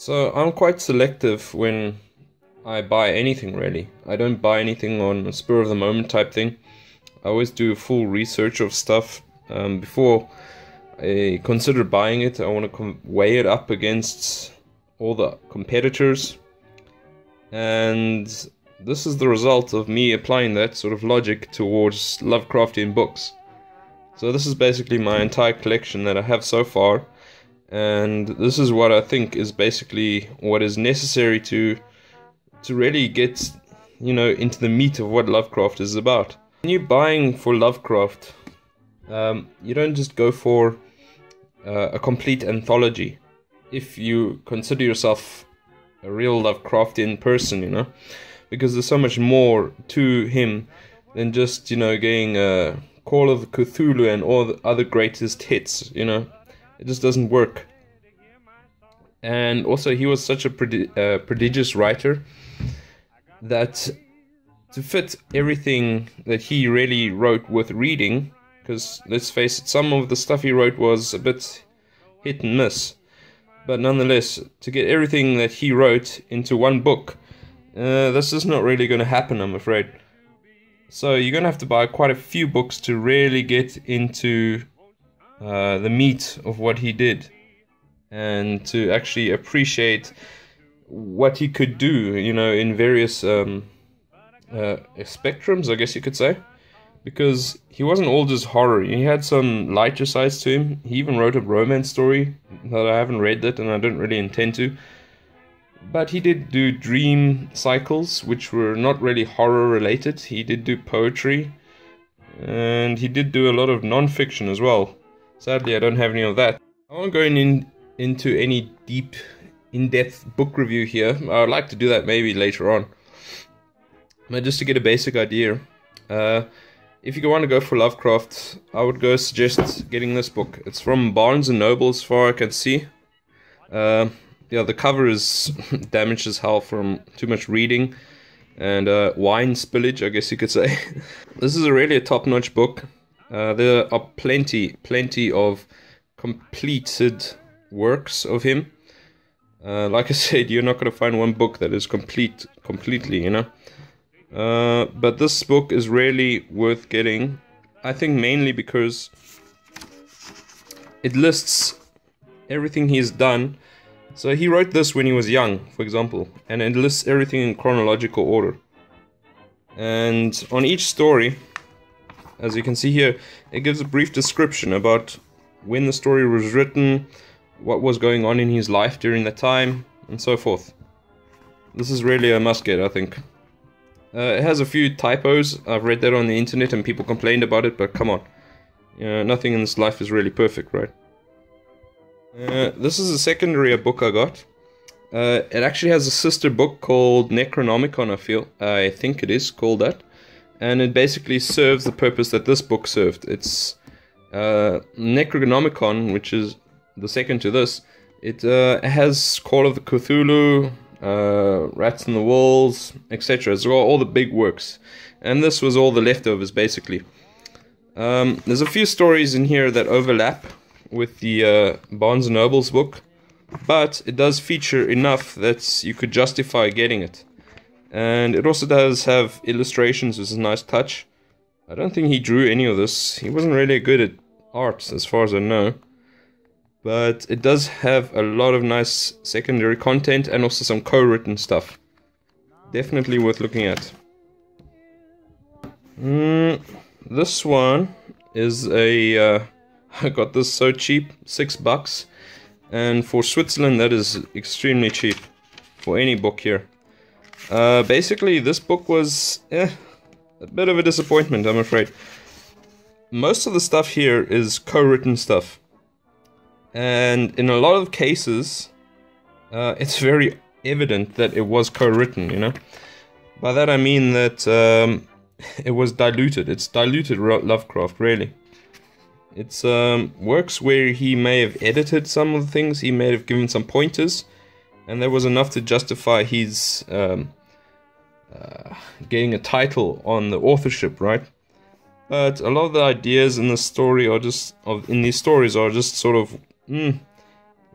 So I'm quite selective when I buy anything, really. I don't buy anything on a spur of the moment type thing. I always do full research of stuff before I consider buying it. I want to weigh it up against all the competitors, and this is the result of me applying that sort of logic towards Lovecraftian books. So this is basically my entire collection that I have so far, and this is what I think is basically what is necessary to really get, you know, into the meat of what Lovecraft is about. When you're buying for Lovecraft, you don't just go for a complete anthology. If you consider yourself a real Lovecraftian person, you know, because there's so much more to him than just, you know, getting Call of Cthulhu and all the other greatest hits, you know. It just doesn't work. And also, he was such a prodigious writer that to fit everything that he really wrote with reading, because let's face it, some of the stuff he wrote was a bit hit and miss, but nonetheless, to get everything that he wrote into one book, this is not really going to happen, I'm afraid. So you're going to have to buy quite a few books to really get into the meat of what he did, and to actually appreciate what he could do, you know, in various spectrums, I guess you could say, because he wasn't all just horror. He had some lighter sides to him. He even wrote a romance story that I haven't read that, and I don't really intend to, but he did do dream cycles, which were not really horror related. He did do poetry, and he did do a lot of non-fiction as well. Sadly, I don't have any of that. I won't go into any deep, in-depth book review here. I would like to do that maybe later on, but just to get a basic idea, if you want to go for Lovecraft, I would suggest getting this book. It's from Barnes & Noble as far as I can see. Yeah, the cover is damaged as hell from too much reading and wine spillage, I guess you could say. This is really a top-notch book. There are plenty of completed works of him. Like I said, you're not going to find one book that is completely, you know. But this book is really worth getting, I think, mainly because it lists everything he's done. So he wrote this when he was young, for example, and it lists everything in chronological order. And on each story, as you can see here, it gives a brief description about when the story was written, what was going on in his life during that time, and so forth. This is really a must-get, I think. It has a few typos. I've read that on the internet and people complained about it, but come on. You know, nothing in this life is really perfect, right? This is a secondary book I got. It actually has a sister book called Necronomicon, I think it is called that. And it basically serves the purpose that this book served. It's Necronomicon, which is the second to this. It has Call of the Cthulhu, Rats in the Walls, etc. It's got all the big works. And this was all the leftovers, basically. There's a few stories in here that overlap with the Barnes & Noble's book, but it does feature enough that you could justify getting it. And it also does have illustrations, which is a nice touch. I don't think he drew any of this. He wasn't really good at art, as far as I know. But it does have a lot of nice secondary content and also some co-written stuff. Definitely worth looking at. This one is a... I got this so cheap, $6, and for Switzerland that is extremely cheap for any book here. Basically, this book was a bit of a disappointment, I'm afraid. Most of the stuff here is co-written stuff, and in a lot of cases, it's very evident that it was co-written, you know. By that I mean that it was diluted. It's diluted Lovecraft, really. It's works where he may have edited some of the things, he may have given some pointers, and that was enough to justify his getting a title on the authorship, right? But a lot of the ideas in the story are just in these stories are just sort of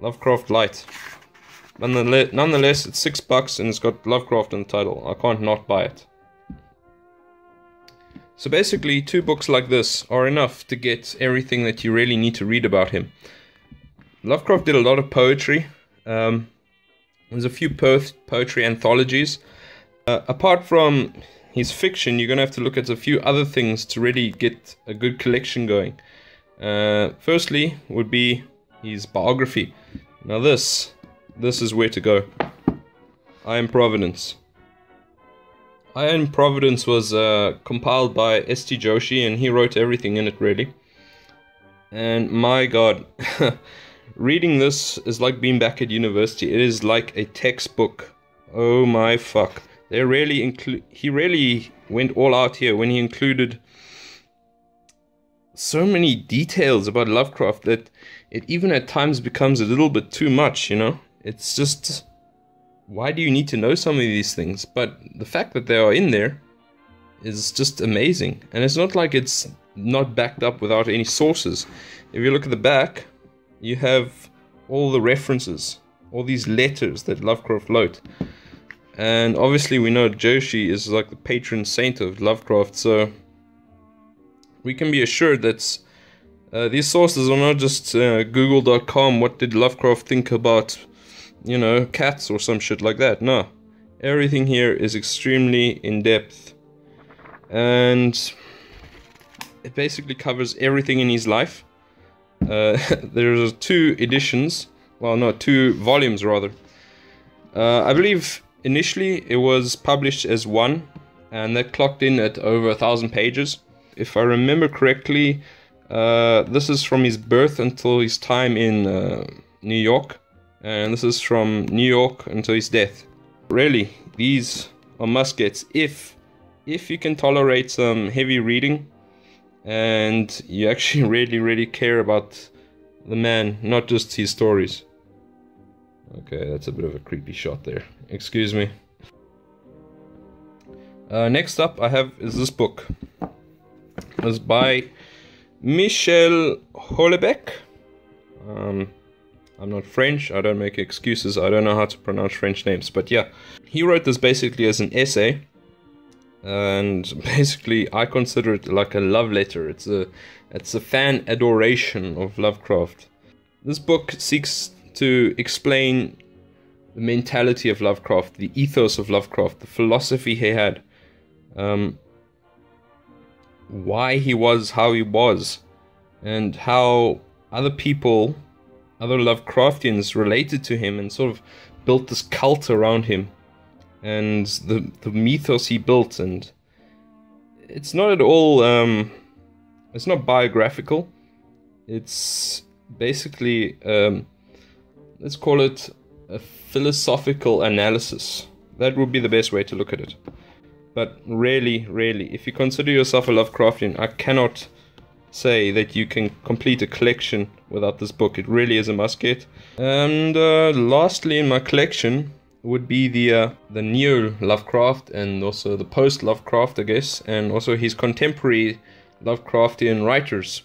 Lovecraft light. Nonetheless, it's $6 and it's got Lovecraft in the title. I can't not buy it. So basically, two books like this are enough to get everything that you really need to read about him. Lovecraft did a lot of poetry. There's a few poetry anthologies. Apart from his fiction, you're going to have to look at a few other things to really get a good collection going. Firstly would be his biography. Now this is where to go. I Am Providence. I Am Providence was compiled by S.T. Joshi, and he wrote everything in it, really. And my god, reading this is like being back at university. It is like a textbook. Oh my fuck. They really he really went all out here when he included so many details about Lovecraft that it even at times becomes a little bit too much, you know? It's just, why do you need to know some of these things? But the fact that they are in there is just amazing. And it's not like it's not backed up without any sources. If you look at the back, you have all the references, all these letters that Lovecraft wrote. And obviously we know Joshi is like the patron saint of Lovecraft, so we can be assured that these sources are not just google.com, what did Lovecraft think about, you know, cats or some shit like that. No, everything here is extremely in-depth, and it basically covers everything in his life. There are two editions, well, no, two volumes rather. I believe initially it was published as one, and that clocked in at over 1,000 pages. If I remember correctly, this is from his birth until his time in New York, and this is from New York until his death. Really, these are must-gets if you can tolerate some heavy reading and you actually really care about the man, not just his stories. Okay, that's a bit of a creepy shot there. Excuse me. Next up I have is this book. It's by Michel Houellebecq. I'm not French, I don't make excuses, I don't know how to pronounce French names, but yeah. He wrote this basically as an essay, and basically I consider it like a love letter. It's a fan adoration of Lovecraft. This book seeks to explain the mentality of Lovecraft, the ethos of Lovecraft, the philosophy he had, why he was how he was, and how other people, other Lovecraftians, related to him and sort of built this cult around him, and the mythos he built. And it's not at all, it's not biographical. It's basically, let's call it a philosophical analysis. That would be the best way to look at it. But really, if you consider yourself a Lovecraftian, I cannot say that you can complete a collection without this book. It really is a must-get. And lastly in my collection would be the Neo-Lovecraft, and also the post-Lovecraft, I guess, and also his contemporary Lovecraftian writers.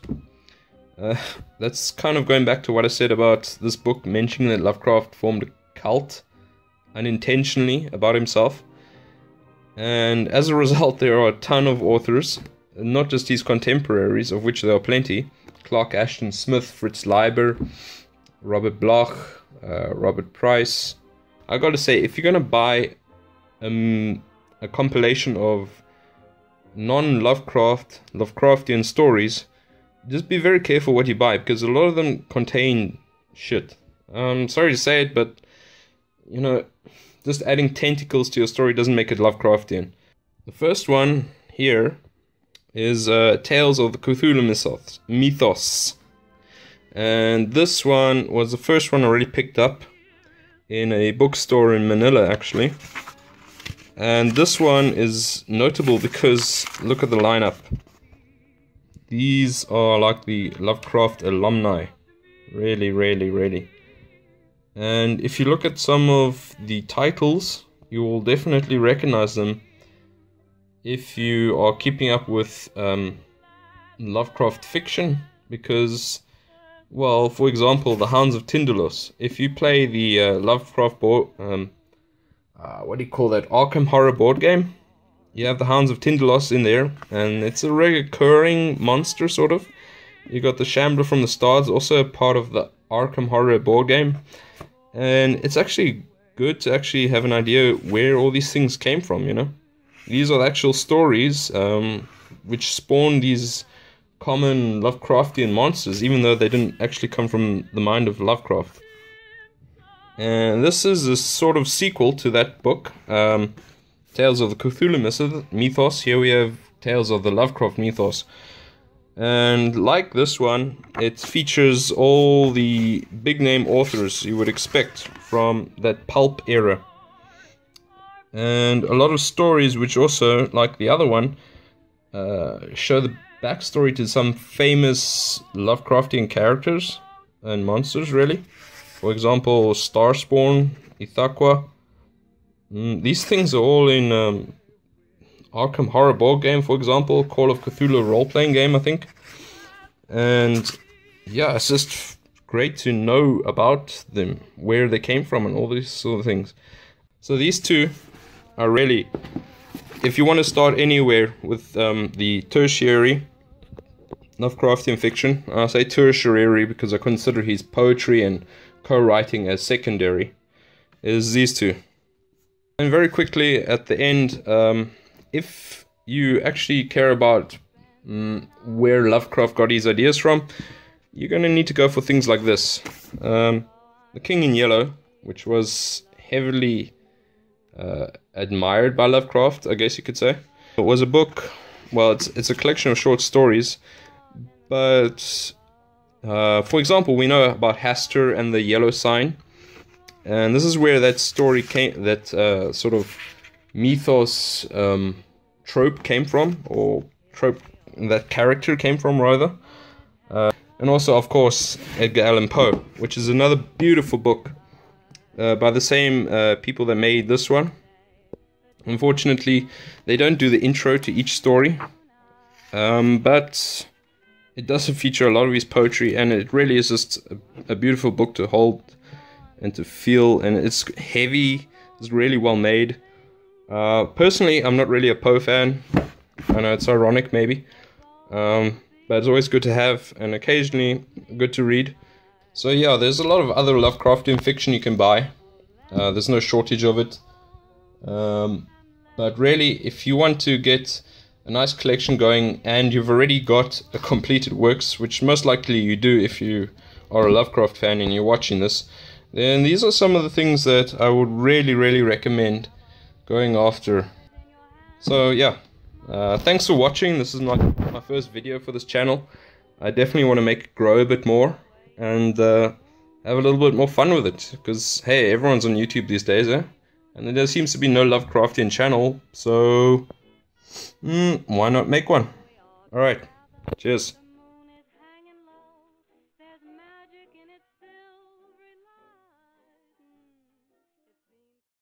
That's kind of going back to what I said about this book mentioning that Lovecraft formed a cult unintentionally about himself, and as a result there are a ton of authors, not just his contemporaries, of which there are plenty: Clark Ashton Smith, Fritz Leiber, Robert Bloch, Robert Price. I gotta say, if you're gonna buy a compilation of Lovecraftian stories, just be very careful what you buy, because a lot of them contain shit. I'm sorry to say it, but, you know, just adding tentacles to your story doesn't make it Lovecraftian. The first one here is Tales of the Cthulhu Mythos. And this one was the first one I already picked up in a bookstore in Manila, actually. And this one is notable because look at the lineup. These are like the Lovecraft alumni, really. And if you look at some of the titles, you will definitely recognize them if you are keeping up with Lovecraft fiction, because Well, for example, the Hounds of Tyndalos. If you play the Lovecraft board, Arkham Horror board game, you have the Hounds of Tyndalos in there, and it's a recurring monster, sort of. You got the Shambler from the Stars, also part of the Arkham Horror board game, and it's actually good to actually have an idea where all these things came from, you know. These are the actual stories which spawn these common Lovecraftian monsters, even though they didn't actually come from the mind of Lovecraft. And this is a sort of sequel to that book, Tales of the Cthulhu Mythos. Here we have Tales of the Lovecraft Mythos. And like this one, it features all the big name authors you would expect from that pulp era. And a lot of stories which also, like the other one, show the backstory to some famous Lovecraftian characters and monsters, really. For example, Starspawn, Ithaqua. These things are all in Arkham Horror board game, for example, Call of Cthulhu role-playing game, I think. And yeah, it's just great to know about them, where they came from and all these sort of things. So these two are really, if you want to start anywhere with the tertiary Lovecraftian fiction, I say tertiary because I consider his poetry and co-writing as secondary, is these two. And very quickly at the end, if you actually care about where Lovecraft got his ideas from, you're going to need to go for things like this. The King in Yellow, which was heavily admired by Lovecraft, I guess you could say. It was a book, well, it's a collection of short stories, but for example, we know about Hastur and the Yellow Sign, and this is where that story came, that sort of mythos trope came from, or trope, that character came from, rather. And also, of course, Edgar Allan Poe, which is another beautiful book by the same people that made this one. Unfortunately, they don't do the intro to each story, but it does feature a lot of his poetry, and it really is just a beautiful book to hold and to feel, and it's heavy, it's really well made. Personally, I'm not really a Poe fan. I know it's ironic, maybe, but it's always good to have, and occasionally good to read. So yeah, there's a lot of other Lovecraftian fiction you can buy. There's no shortage of it. But really, if you want to get a nice collection going, and you've already got a completed works, which most likely you do if you are a Lovecraft fan and you're watching this, then these are some of the things that I would really, really recommend going after. So yeah, thanks for watching. This is my first video for this channel. I definitely want to make it grow a bit more, and have a little bit more fun with it, because hey, everyone's on YouTube these days, eh? And there seems to be no Lovecraftian channel, so why not make one? Alright, cheers.